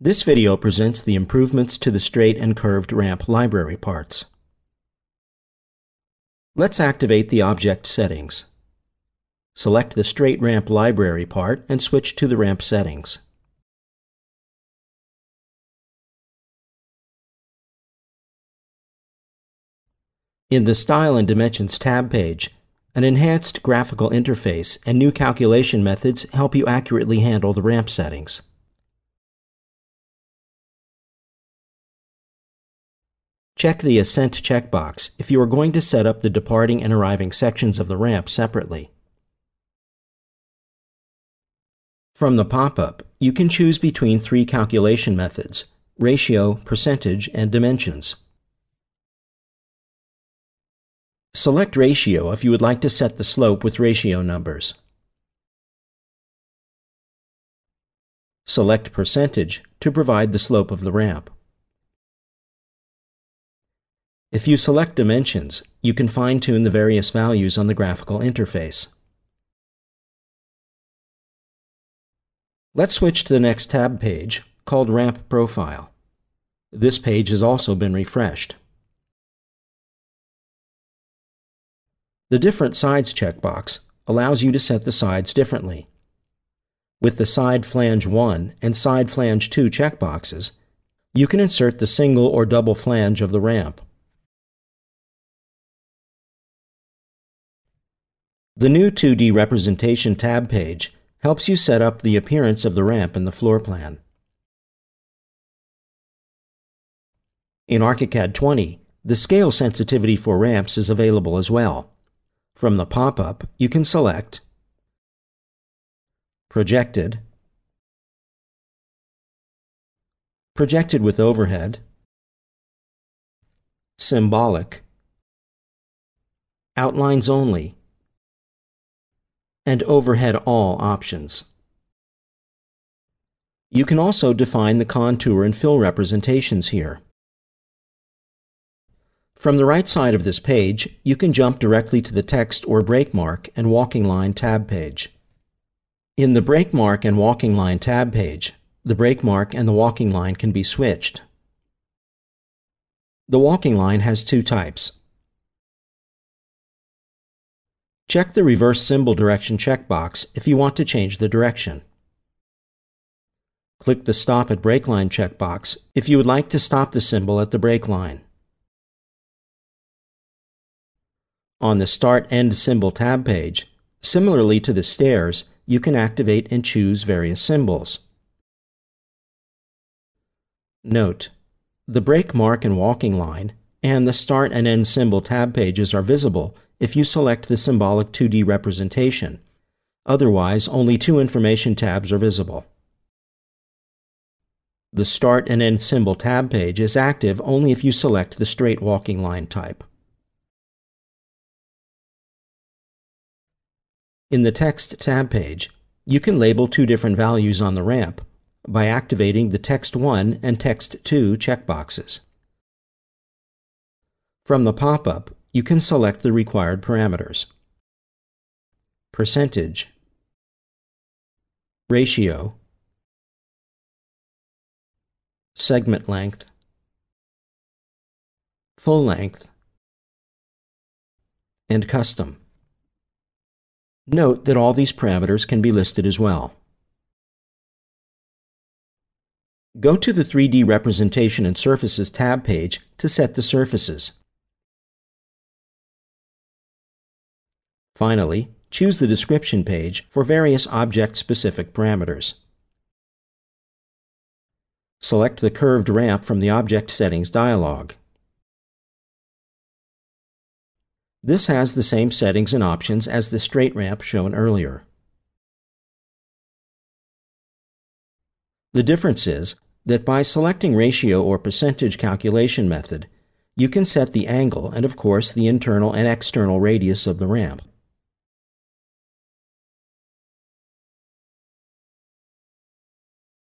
This video presents the improvements to the straight and curved ramp library parts. Let's activate the object settings. Select the straight ramp library part and switch to the ramp settings. In the Style and Dimensions tab page, an enhanced graphical interface and new calculation methods help you accurately handle the ramp settings. Check the Ascent checkbox if you are going to set up the departing and arriving sections of the ramp separately. From the pop-up, you can choose between three calculation methods: ratio, percentage, and dimensions. Select ratio if you would like to set the slope with ratio numbers. Select percentage to provide the slope of the ramp. If you select dimensions, you can fine-tune the various values on the graphical interface. Let's switch to the next tab page, called Ramp Profile. This page has also been refreshed. The Different Sides checkbox allows you to set the sides differently. With the Side Flange 1 and Side Flange 2 checkboxes, you can insert the single or double flange of the ramp. The new 2D Representation tab page helps you set up the appearance of the ramp in the floor plan. In ARCHICAD 20, the scale sensitivity for ramps is available as well. From the pop-up, you can select Projected, Projected with Overhead, Symbolic, Outlines Only, and Overhead All options. You can also define the contour and fill representations here. From the right side of this page, you can jump directly to the Text or Breakmark and Walking Line tab page. In the Breakmark and Walking Line tab page, the breakmark and the walking line can be switched. The walking line has two types. Check the Reverse Symbol Direction checkbox if you want to change the direction. Click the Stop at Brake Line checkbox if you would like to stop the symbol at the brake line. On the Start End Symbol tab page, similarly to the stairs, you can activate and choose various symbols. Note: the brake mark and walking line and the Start and End Symbol tab pages are visible if you select the symbolic 2D representation. Otherwise, only two information tabs are visible. The Start and End Symbol tab page is active only if you select the straight walking line type. In the Text tab page, you can label two different values on the ramp by activating the Text 1 and Text 2 checkboxes. From the pop-up, you can select the required parameters: percentage, ratio, segment length, full length, and custom. Note that all these parameters can be listed as well. Go to the 3D Representation and Surfaces tab page to set the surfaces. Finally, choose the Description page for various object-specific parameters. Select the curved ramp from the Object Settings dialog. This has the same settings and options as the straight ramp shown earlier. The difference is that by selecting ratio or percentage calculation method, you can set the angle and, of course, the internal and external radius of the ramp.